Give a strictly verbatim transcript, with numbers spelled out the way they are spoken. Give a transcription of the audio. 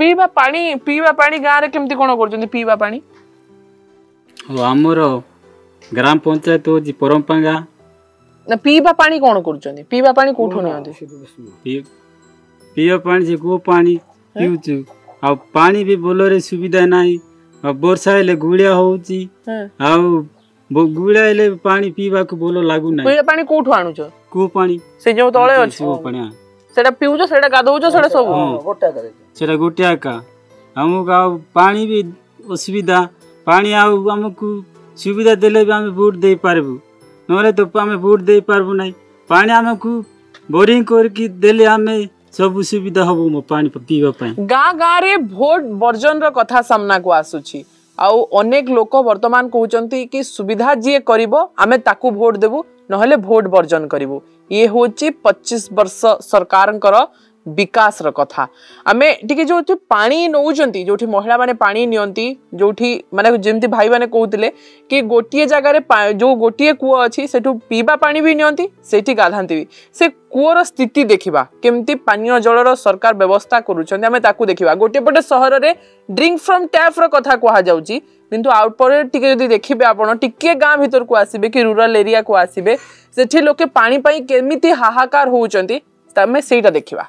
पीवा पानी पीवा पानी गाँव रे केमती कोन करजों पीवा पानी हमरो ग्राम पंचायत हो जी परमपांगा ना पीवा पानी कोन करजों पीवा पानी कोठो न पी पीवा पानी जे को पानी पिउछु आ पानी भी बोलो रे सुविधा नाही आ वर्षा हेले गुळिया होउची आ गुळिया हेले पानी पीवा को बोलो लागु नाही पीवा पानी कोठो आणुचो को पानी से जो तळे अछि को पानी सेडा पिउजो सेडा गाधोजो सेडा सब गोटा करे सेडा गोटिया का हमु का पानी भी असुविधा पानी आ हमकु सुविधा देले भी हम बूट दे पारबु नरे तो हम बूट दे पारबु नहीं पानी हमकु बोरिंग करके देले हमें सब सुविधा हबो मो पानी पीवा पई गा गा रे वोट वर्जन रो कथा सामना को आसुची आउ अनेक लोक वर्तमान कहउचंती कि सुविधा जे करिवो हमें ताकु वोट देबु नहले वोट वर्जन करिवो ये हूँ पच्चीस वर्ष सरकार विकास रो कथा आम टी जो पानी नौजंती जो महिला माने पानी नियंती जो माने जमती भाई माने कहते कि गोटे जगार जो गोटे कूओ अच्छी से पीवा पानी भी नियंती से गाधाती भी से कूर स्थिति देखा केमती पानी जलर सरकार व्यवस्था करूँ देखा गोटे पटे सहर में ड्रिंक फ्रम टैप रो कथा कहु किंतु आउटपर टिके जदि देखिबे आपण टिके गाँ भीतर को आसीबे कि रूरल एरिया को आसीबे सेठी लोके पानी पाई केमिति हाहाकार होउचंती तमे सेटा देखिबा।